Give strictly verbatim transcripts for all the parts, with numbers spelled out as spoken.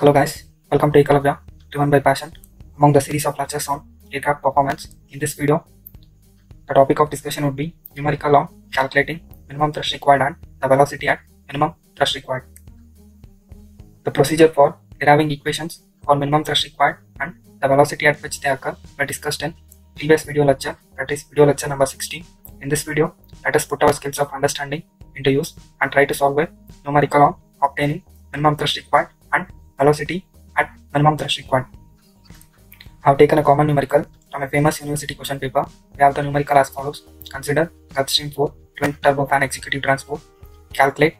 Hello guys, welcome to Ekalavya, driven by passion, among the series of lectures on aircraft performance. In this video, the topic of discussion would be numerical on calculating minimum thrust required and the velocity at minimum thrust required, the procedure for deriving equations for minimum thrust required and the velocity at which they occur were discussed in previous video lecture, that is video lecture number sixteen. In this video, let us put our skills of understanding into use and try to solve a numerical on obtaining minimum thrust required and velocity at minimum thrust required. I have taken a common numerical from a famous university question paper. We have the numerical as follows. Consider Gulfstream four twin turbofan executive transport. Calculate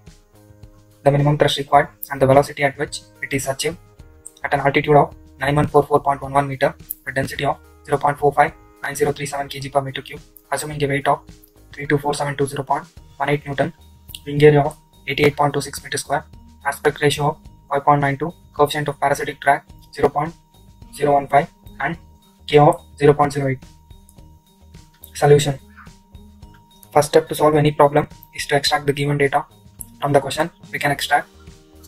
the minimum thrust required and the velocity at which it is achieved at an altitude of nine thousand one hundred forty-four point one one meter with density of zero point four five nine zero three seven kilograms per meter cube, assuming a weight of three two four seven two zero point one eight newton, wing area of eighty-eight point two six meter square, aspect ratio of five point nine two, coefficient of parasitic drag zero point zero one five and K of zero point zero eight. Solution. First step to solve any problem is to extract the given data from the question. We can extract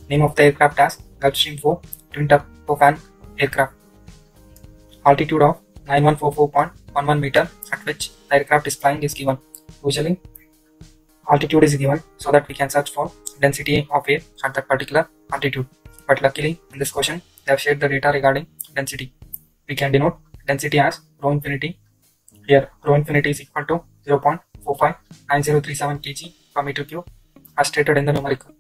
name of the aircraft as Gulfstream four twin turbofan aircraft, altitude of nine thousand one hundred forty-four point one one meter at which the aircraft is flying is given. Usually altitude is given so that we can search for density of air at that particular altitude, but luckily in this question they have shared the data regarding density. We can denote density as rho infinity. Here rho infinity is equal to zero point four five nine zero three seven kilograms per meter cube as stated in the numerical.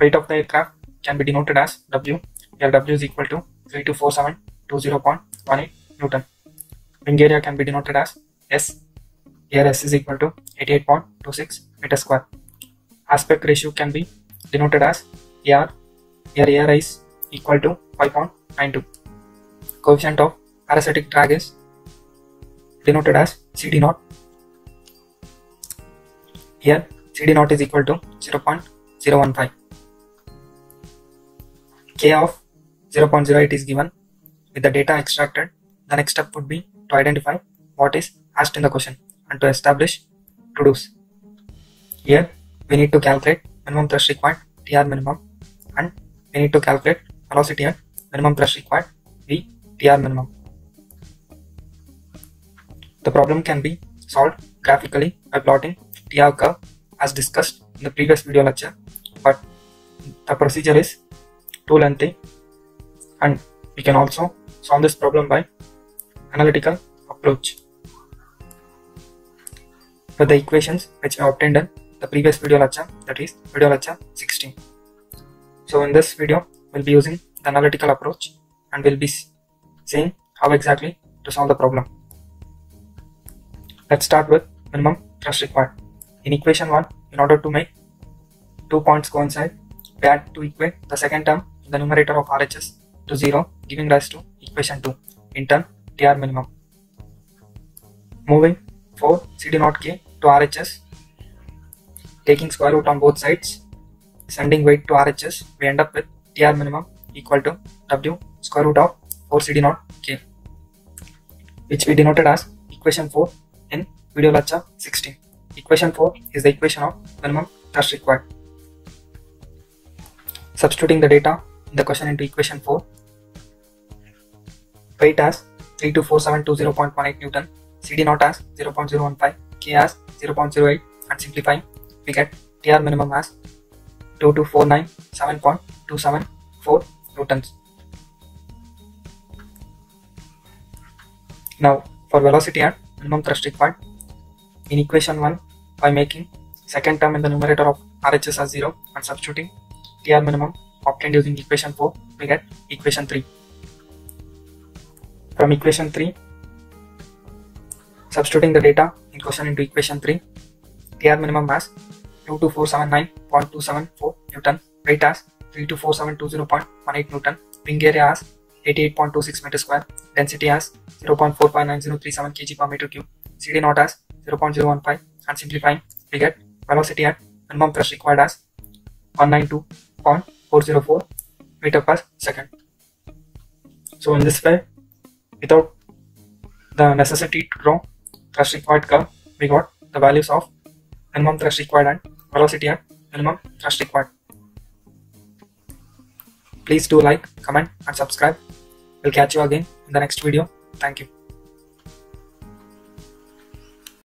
Weight of the aircraft can be denoted as W. Here W is equal to three two four seven two zero point one eight newton. Wing area can be denoted as S. Here S is equal to eighty-eight point two six meter square. Aspect ratio can be denoted as A R. Here A R is equal to five point nine two. Coefficient of parasitic drag is denoted as C D zero. Here C D zero is equal to zero point zero one five. K of zero point zero eight is given. With the data extracted, the next step would be to identify what is asked in the question and to establish to-dos. Here we need to calculate minimum thrust required T R minimum and we need to calculate velocity at minimum thrust required V T R minimum. The problem can be solved graphically by plotting T R curve as discussed in the previous video lecture, but the procedure is too lengthy and we can also solve this problem by analytical approach. For the equations which we obtained in the previous video lecture, that is video lecture sixteen. So in this video we'll be using the analytical approach and we'll be seeing how exactly to solve the problem. Let's start with minimum thrust required. In equation one, in order to make two points coincide, we had to equate the second term in the numerator of R H S to zero, giving rise to equation two, in turn T R minimum. Moving four C D zero K to R H S, taking square root on both sides, sending weight to R H S, we end up with T R minimum equal to W square root of four C D zero K, which we denoted as equation four in video lecture sixteen. Equation four is the equation of minimum thrust required. Substituting the data in the question into equation four, weight as three two four seven two zero point one eight newton, C D zero as zero point zero one five, K as zero point zero eight, and simplifying we get T R minimum as two two four nine seven point two seven four newtons. Now for velocity at minimum thrust required, in equation one, by making second term in the numerator of R H S as zero and substituting T R minimum obtained using equation four, we get equation three. From equation three, substituting the data in question into equation three, T R minimum as two two four seven nine point two seven four newton, weight as three two four seven two zero point one eight newton, wing area as eighty-eight point two six meter square, density as zero point four five nine zero three seven kilograms per meter cube, C D zero as zero point zero one five, and simplifying we get velocity at minimum thrust required as one ninety-two point four zero four meters per second. So in this way, without the necessity to draw thrust required curve, we got the values of minimum thrust required and velocity at minimum thrust required. Please do like, comment and subscribe. We'll catch you again in the next video. Thank you.